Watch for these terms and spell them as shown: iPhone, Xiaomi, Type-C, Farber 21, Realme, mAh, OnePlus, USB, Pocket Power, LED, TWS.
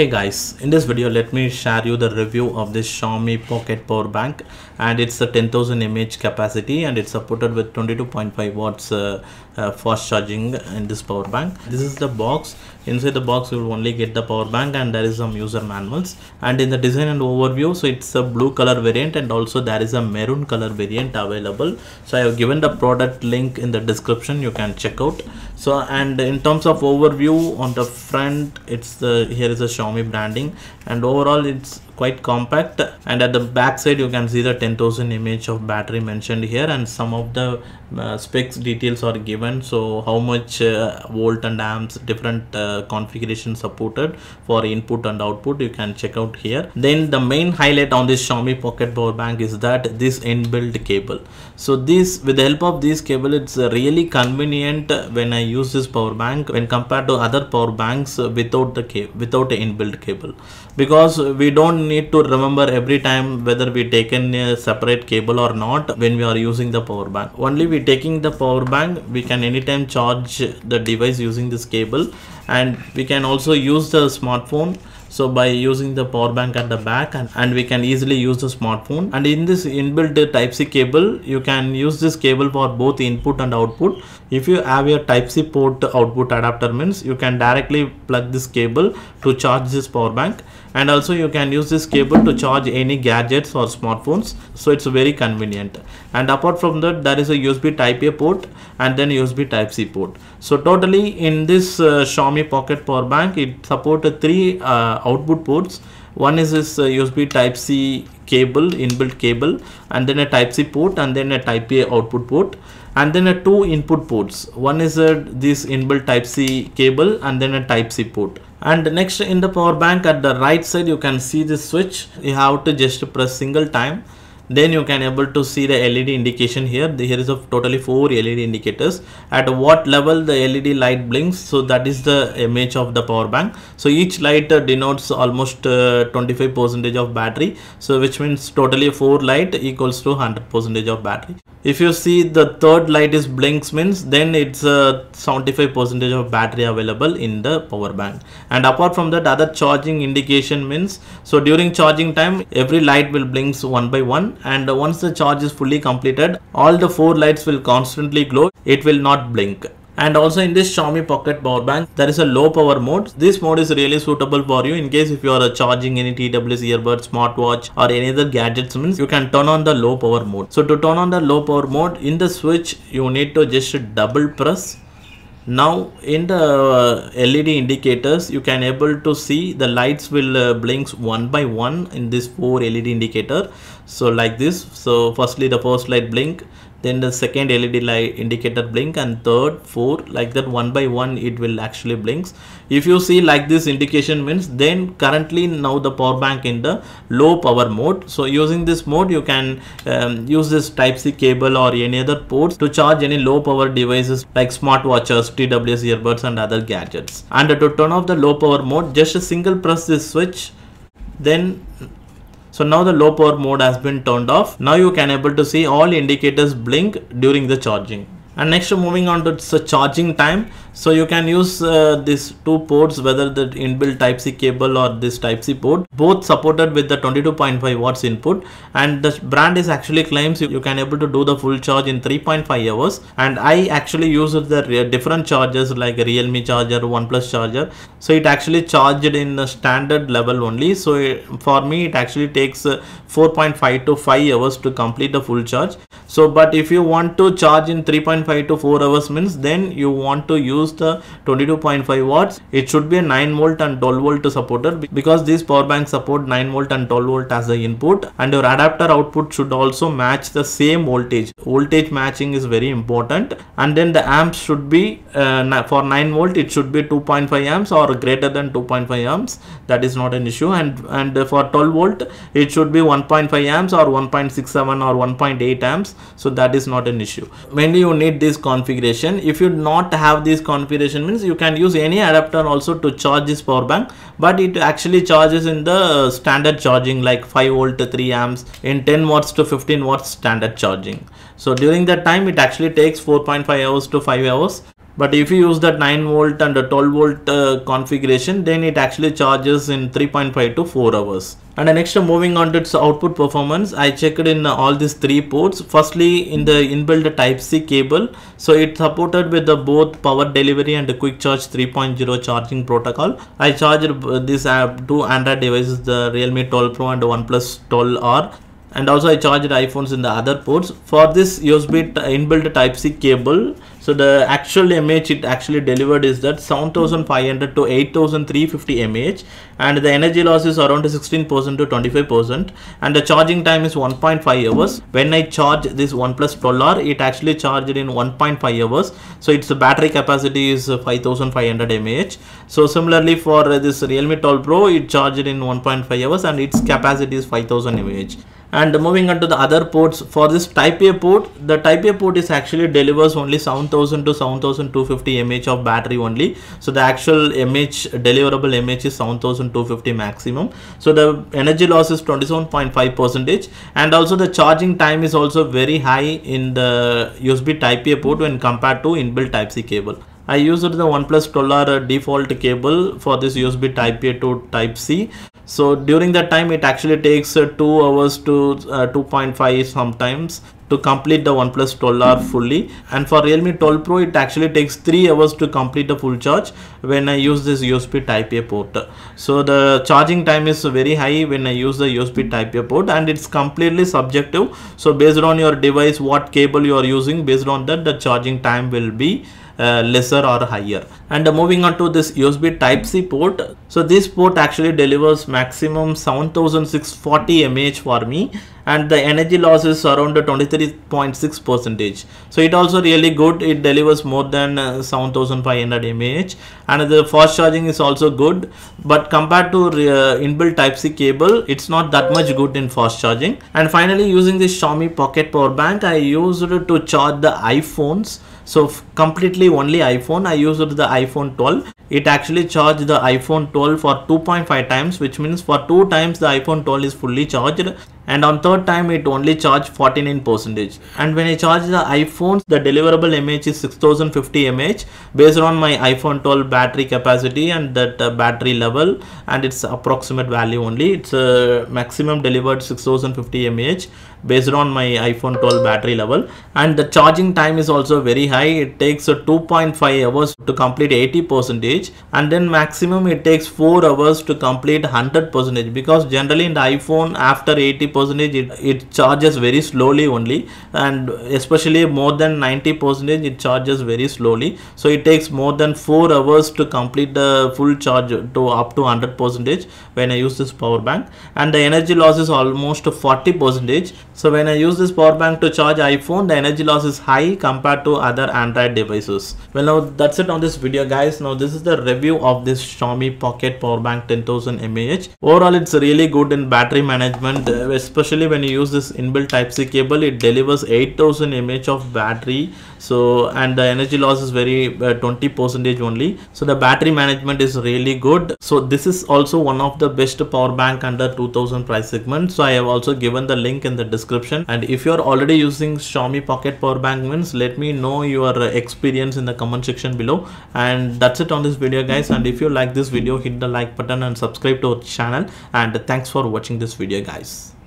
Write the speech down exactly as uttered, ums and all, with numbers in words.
Hey guys, in this video let me share you the review of this Xiaomi pocket power bank, and it's a ten thousand milliamp hour capacity and it's supported with twenty-two point five watts uh, uh, fast charging in this power bank. This is the box. Inside the box you will only get the power bank, and there is some user manuals. And in the design and overview, so it's a blue color variant and also there is a maroon color variant available. So I have given the product link in the description, you can check out. So and in terms of overview, on the front it's the here is a Xiaomi branding, and overall it's quite compact. And at the back side you can see the ten thousand milliamp hour of battery mentioned here, and some of the uh, specs details are given, so how much uh, volt and amps, different uh, configuration supported for input and output, you can check out here. Then the main highlight on this Xiaomi pocket power bank is that this inbuilt cable. So this, with the help of this cable, it's really convenient when I use this power bank when compared to other power banks without the cable, without an inbuilt cable, because we don't need to remember every time whether we taken a separate cable or not when we are using the power bank. Only we taking the power bank, we can anytime charge the device using this cable, and we can also use the smartphone. So by using the power bank at the back, and, and we can easily use the smartphone. And in this inbuilt Type-C cable, you can use this cable for both input and output. If you have your Type-C port output adapter means, you can directly plug this cable to charge this power bank. And also you can use this cable to charge any gadgets or smartphones. So it's very convenient. And apart from that, there is a U S B Type-A port and then U S B Type-C port. So totally in this uh, Xiaomi pocket power bank, it supported three uh, output ports. One is this uh, U S B Type-C cable, inbuilt cable, and then a Type-C port, and then a Type-A output port, and then a two input ports. One is uh, this inbuilt Type-C cable and then a Type-C port. And next in the power bank at the right side you can see this switch. You have to just press single time, then you can able to see the L E D indication here. Here is of totally four L E D indicators. At what level the L E D light blinks, so that is the image of the power bank. So each light uh, denotes almost twenty-five percent uh, of battery, so which means totally four light equals to one hundred percent of battery. If you see the third light is blinks means, then it's a seventy-five percent of battery available in the power bank. And apart from that, other charging indication means, so during charging time every light will blinks one by one, and once the charge is fully completed all the four lights will constantly glow, it will not blink. And also in this Xiaomi pocket power bank there is a low power mode. This mode is really suitable for you in case if you are charging any T W S earbuds, smartwatch or any other gadgets means, you can turn on the low power mode. So to turn on the low power mode, in the switch you need to just double press. Now in the L E D indicators you can able to see the lights will uh, blinks one by one in this four L E D indicator. So like this, so firstly the first light blink, then the second L E D light indicator blink, and third, fourth, like that one by one it will actually blinks. If you see like this indication means, then currently now the power bank in the low power mode. So using this mode you can um, use this Type-C cable or any other ports to charge any low power devices like smartwatches, T W S earbuds and other gadgets. And to turn off the low power mode, just a single press this switch, then so now the low power mode has been turned off. Now you can able to see all indicators blink during the charging. And next moving on to the charging time, so you can use uh, these two ports, whether the inbuilt Type-C cable or this Type-C port, both supported with the twenty-two point five watts input. And the brand is actually claims you, you can able to do the full charge in three point five hours, and I actually use the different chargers like Realme charger, OnePlus charger, so it actually charged in the standard level only. So it, for me it actually takes uh, four point five to five hours to complete the full charge. So but if you want to charge in three point five to four hours means, then you want to use the twenty-two point five watts. It should be a nine volt and twelve volt supported, because these power banks support nine volt and twelve volt as the input, and your adapter output should also match the same voltage. Voltage matching is very important. And then the amps should be uh, for nine volt it should be two point five amps or greater than two point five amps, that is not an issue. And and for twelve volt it should be one point five amps or one point six seven or one point eight amps, so that is not an issue. Mainly you need this configuration. If you not have this configuration means, you can use any adapter also to charge this power bank, but it actually charges in the standard charging like five volt to three amps in ten watts to fifteen watts standard charging. So during that time it actually takes four point five hours to five hours. But if you use that nine volt and a twelve volt uh, configuration, then it actually charges in three point five to four hours. And uh, next uh, moving on to its output performance, I checked in uh, all these three ports. Firstly, in the inbuilt Type-C cable, so it's supported with the both power delivery and the quick charge three point oh charging protocol. I charged uh, these uh, two Android devices, the Realme twelve Pro and OnePlus twelve R. And also I charged iPhones in the other ports. For this U S B inbuilt Type-C cable, so the actual mAh it actually delivered is that seven thousand five hundred to eight thousand three hundred fifty milliamp hours, and the energy loss is around sixteen percent to twenty-five percent, and the charging time is one point five hours. When I charge this OnePlus twelve R, it actually charged in one point five hours, so its battery capacity is five thousand five hundred milliamp hours. So similarly for this Realme twelve Pro, it charged in one point five hours and its capacity is five thousand milliamp hours. And moving on to the other ports, for this Type-A port, the Type-A port is actually delivers only seven thousand to seven thousand two hundred fifty milliamp hours of battery only. So the actual mAh deliverable mAh is seven thousand two hundred fifty maximum. So the energy loss is twenty-seven point five percent, and also the charging time is also very high in the U S B Type-A port when compared to inbuilt Type-C cable. I used the OnePlus twelve R default cable for this U S B Type-A to Type-C. So during that time, it actually takes uh, two hours to uh, two point five sometimes to complete the OnePlus twelve R fully. And for Realme twelve Pro, it actually takes three hours to complete the full charge when I use this U S B Type-A port. So the charging time is very high when I use the U S B Type-A port, and it's completely subjective. So based on your device, what cable you are using, based on that, the charging time will be Uh, lesser or higher. And uh, moving on to this U S B Type-C port, so this port actually delivers maximum seven thousand six hundred forty milliamp hours for me, and the energy loss is around twenty-three point six percent. So it also really good, it delivers more than uh, seven thousand five hundred milliamp hours, and the fast charging is also good, but compared to uh, inbuilt Type-C cable, it's not that much good in fast charging. And finally, using this Xiaomi pocket power bank, I used it to charge the iPhones. So completely only iPhone, I used the iPhone twelve. It actually charged the iPhone twelve for two point five times, which means for two times the iPhone twelve is fully charged, and on third time it only charged forty-nine percent. And when I charge the iPhones, the deliverable mAh is six thousand fifty milliamp hours based on my iPhone twelve battery capacity and that uh, battery level and its approximate value only. It's uh, maximum delivered six thousand fifty milliamp hours based on my iPhone twelve battery level, and the charging time is also very high. It takes uh, two point five hours to complete eighty percent, and then maximum it takes four hours to complete one hundred percent, because generally in the iPhone after eighty percent it, it charges very slowly only, and especially more than ninety percent it charges very slowly. So it takes more than four hours to complete the full charge to up to one hundred percent when I use this power bank, and the energy loss is almost forty percent. So when I use this power bank to charge iPhone, the energy loss is high compared to other Android devices. Well, now that's it on this video, guys. Now this is the review of this Xiaomi pocket power bank ten thousand milliamp hours. Overall, it's really good in battery management, especially when you use this inbuilt Type-C cable. It delivers eight thousand milliamp hours of battery. So, and the energy loss is very uh, twenty percent only. So the battery management is really good. So this is also one of the best power bank under two thousand price segment. So I have also given the link in the description. And if you are already using Xiaomi pocket power bank means, let me know your experience in the comment section below. And that's it on this video, guys. And if you like this video, hit the like button and subscribe to our channel. And thanks for watching this video, guys.